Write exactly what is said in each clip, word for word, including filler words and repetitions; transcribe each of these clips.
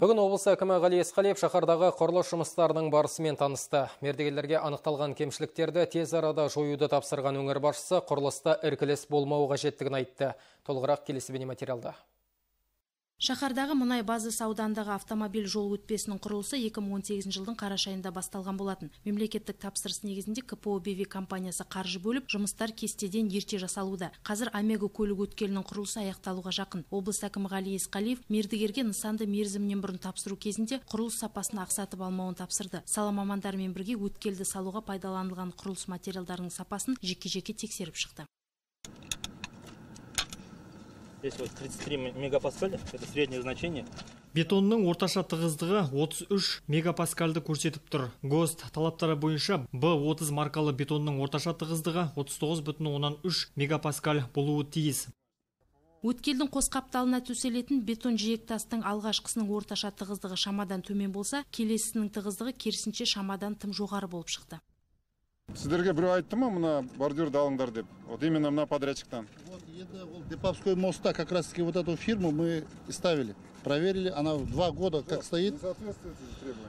Бүгін облыс әкімі Ғали Есқалиев шаһардағы құрылыс жұмыстарының барысымен танысты. Мердігерлерге анықталған кемшіліктерді тез арада жоюды тапсырған өңір басшысы құрылыста іркіліс болмауы қажеттігін айтты. Толығырақ келесі бейнематериалда. Шахардағы мұнай базасы аудандағы автомобиль жол өтпесінің құрылысы екі мың он сегізінші жылдың қарашайында басталған болатын. Мемлекеттік тапсырыс негізінде КПО-БВ компаниясы қаржы бөліп, жұмыстар кестеден ерте жасалуда. Қазір Омега көлік өткелінің құрылысы аяқталуға жақын. Облыс әкімі Ғали Есқалиев мердігерге нысанды мерзімінен бұрын тапсыру кезінде құрылыс сапасын ақсатып алмауын тапсырды. Сала мамандарымен бірге өткелді салуға пайдаланылған құрылыс материалдарының сапасын жеке-жеке тексеріп шықты. Здесь вот тридцать три мегапаскаля, это среднее значение. Бетонның орташа тығыздығы отыз үш мегапаскальды көрсетіп тұр. ГОСТ талаптары бойынша Б отыз маркалы бетонның орташа тығыздығы отыз тоғыз бүтін оннан үш мегапаскаль болуы тиіс. Өткелдің қос қапталына төселетін бетон жиектастың алғашқысының орташа тығыздығы шамадан төмен болса, келесінің тығыздығы керісінше шамадан тым жоғары болып шықты. Сіздерге біреу айтты ма, мына бордюрды алыңдар деп? Вот именно мына подрядчиктан. Депапское моста как раз таки вот эту фирму мы ставили, проверили, она два года как стоит.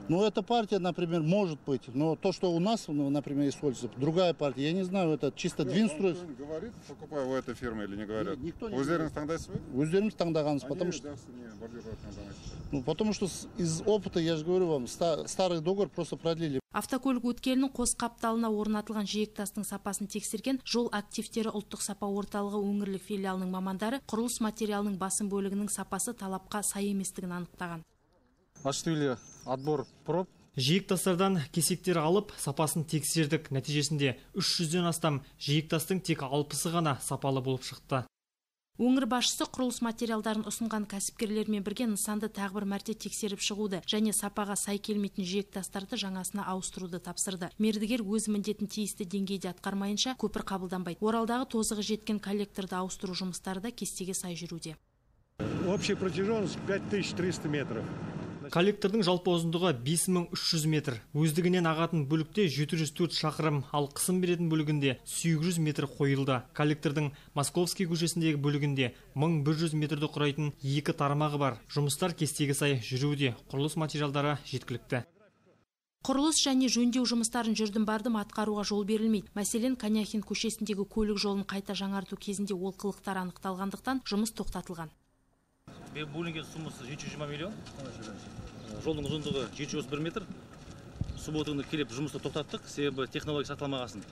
Ну, эта партия, например, может быть, но то, что у нас, например, используется, другая партия, я не знаю, это чисто Двинстрой. Говорит, покупаю у этой фирмы или не говорят? Никто не говорит. Уздерим Стангдаганс, потому что... Ну, потому что из опыта, я же говорю вам, старый договор просто продлили. Автокөлік өткелінің қос қапталына орнатылған жиектастың сапасын тексерген жол активтері ұлттық сапа орталығы өңірлік филиалының мамандары құрылыс материалының басым бөлігінің сапасы талапқа сай еместігін анықтаған. Аштүйлі отбор проб. Жиектастардан кесектер алып, сапасын тексердік. Нәтижесінде үш жүзден астам жиектастың тек алпысы ғана сапалы болып шықты. Өңір басшысы құрылыс материалдарын ұсынған кәсіпкерлермен бірге нысанды тағы бір мәрте тексеріп шығуды және сапаға сай келмейтін жиектастарды жаңасына ауыстыруды тапсырды. Мердігер өз міндетін тиісті деңгейде атқармайынша көпір қабылданбайды. Оралдағы тозығы жеткен коллекторды ауыстыру жұмыстары да кестеге сай жүруде. Общая протяженность пять тысяч триста метров. Коллектордың жалпы ұзындығы бес мың үш жүз метр. Өздігінен ағатын бөлікте жеті жүз төрт шақырым, ал қысым беретін бөлігінде сегіз жүз метр қойылды. Коллектордың Московский көшесіндегі бөлігінде мың бір жүз метрді құрайтын екі тармағы бар. Жұмыстар кестеге сай жүруде, құрылыс материалдары жеткілікті. Құрылыс және жөндеу жұмыстарын жүрдім бардым атқаруға жол берілмейді. Мәселен, Қаняхин көшесіндегі көлік жолын қайта жаңарту кезінде олқылықтар анықталғандықтан жұмыс тоқтатылған. Бөлінген суммасы жеті жүз жиырма миллион, жолдың ұзындығы жеті жүз отыз бір метр. Субботыны келіп жұмысты тоқтаттық, себебі технология сақталмағасын.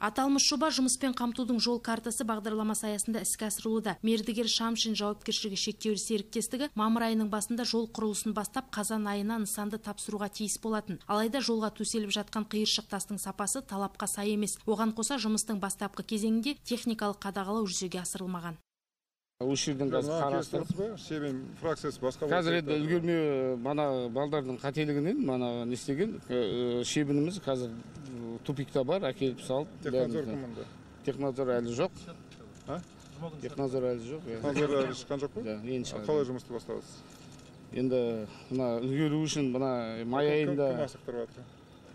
Аталмыш жоба жұмыспен қамтудың жол картасы бағдарламасы аясында іске асырылуда. Мердігер Шамшин жауапкершілігі шектеулі серіктестігі мамыр айының басында жол құрылысын бастап, қазан айына нысанды тапсыруға тиіс болатын. Алайда жолға төселіп жатқан қиыршық тастың сапасы талапқа сай емес. Оған қоса жұмыстың бастапқы кезеңінде техникалық қадағалау жүзеге асырылмаған. Уширдунга қарастырып, себебі фракциясы басқа болды. Қазір енді үлгермеу мана балдардың қателігінен мана не істеген шебініміз қазір тупикта бар, әкеліп салып. Технозор команда. Технозор әлі жоқ. Технозор әлі жоқ. Технозор әлі шыққан жоқ па? Да, енді шыққан. Қалай жұмысты бастадыңыз? Енді мына үлгеру үшін мына май айында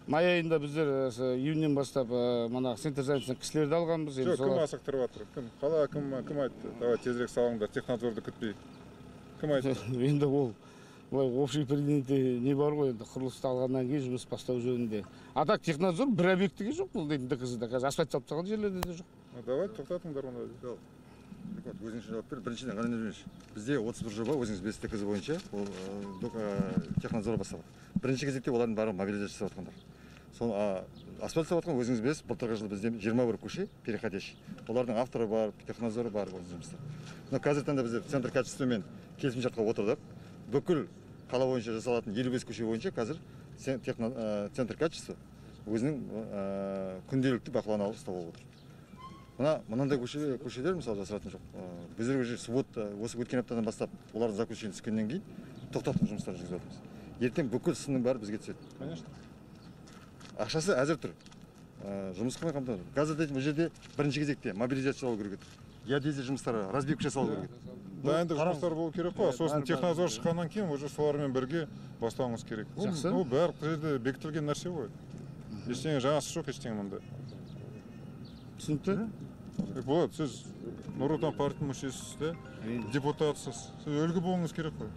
май айында біздер июньнен бастап мына Санта-Заевскінің кісілерді алғанбыз. Жоқ, кім асықтырып жатыр? Кім? Қала әкімі кім айтты? Давай тезірек салыңдар, технозорды күтпей. Кім айтты? Енді ол былай общий предметте не бар ғой, енді құрылысты алғаннан кейін жұмыс бастау жөнінде. А так технозор бір объектіге жоқ, бұл дейтін дықызы да қазір асфальт салып тұрған жерлерде де жоқ. Давай тоқтатыңдар оны. Өзіңізше жауап бер. Біріншіден ғана жүрмеш. Бізде отыз бір жоба өзіңіз бес дықызы бойынша ол технозор басталады. Бірінші кезекте олардың бары мобилизация жасатқандар. Сон асфальт салатқан өзіңіз білесіз, былтырғы жылы бізде жиырма бір көше переходящий. Олардың авторы бар, технозоры бар өзімізде. Мына қазір таңда бізде центр качествомен келісімшартқа отырдық. Бүкіл қала бойынша жасалатын елу бес көше бойынша қазір центр качество өзінің күнделікті бақылануын ұстап алып отыр. Мына мынандай көшелер мысалы жасалатын жоқ. Біздер уже суббота осы өткен аптадан бастап олардың заключение түскеннен кейін тоқтатып жұмыстар жүргізіп жатырмыз. Ертең бүкіл сынның бәрі бізге түседі. Конечно. Ақшасы әзір тұр. Жұмысқа қамтылады. Қазір дейтін бұл жерде бірінші кезекте мобилизация алу керек. Геодезия жұмыстары, разбивка жасалу керек. Дайындық жұмыстар болу керек қой. Сосын технозор шыққаннан кейін уже солармен бірге бастауыңыз керек. Жақсы. Ол бәрі жерде бекітілген нәрсе ғой. Ештеңе жаңасы жоқ, ештеңе мында. Түсінікті? Болады, сіз Нұр Отан партиясының мүшесісіз, депутатсыз. Сіз үлгі болуыңыз керек қой.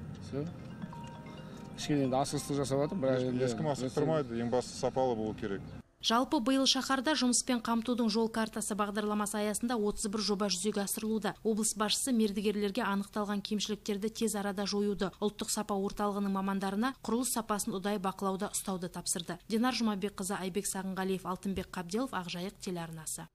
кішкене асығыстық жасап жатыр, бірақ ешкім асықтырмайды, ең бастысы сапалы болу керек. Жалпы биыл шаһарда жұмыспен қамтудың жол картасы бағдарламасы аясында отыз бір жоба жүзеге асырылуда. Облыс басшысы мердігерлерге анықталған кемшіліктерді тез арада жоюды, ұлттық сапа орталығының мамандарына құрылыс сапасын ұдай бақылауда ұстауды тапсырды. Дінар Жұмабек қызы, Айбек Сағынғалиев, Алтынбек Қабделов, Ақжайық телеарнасы.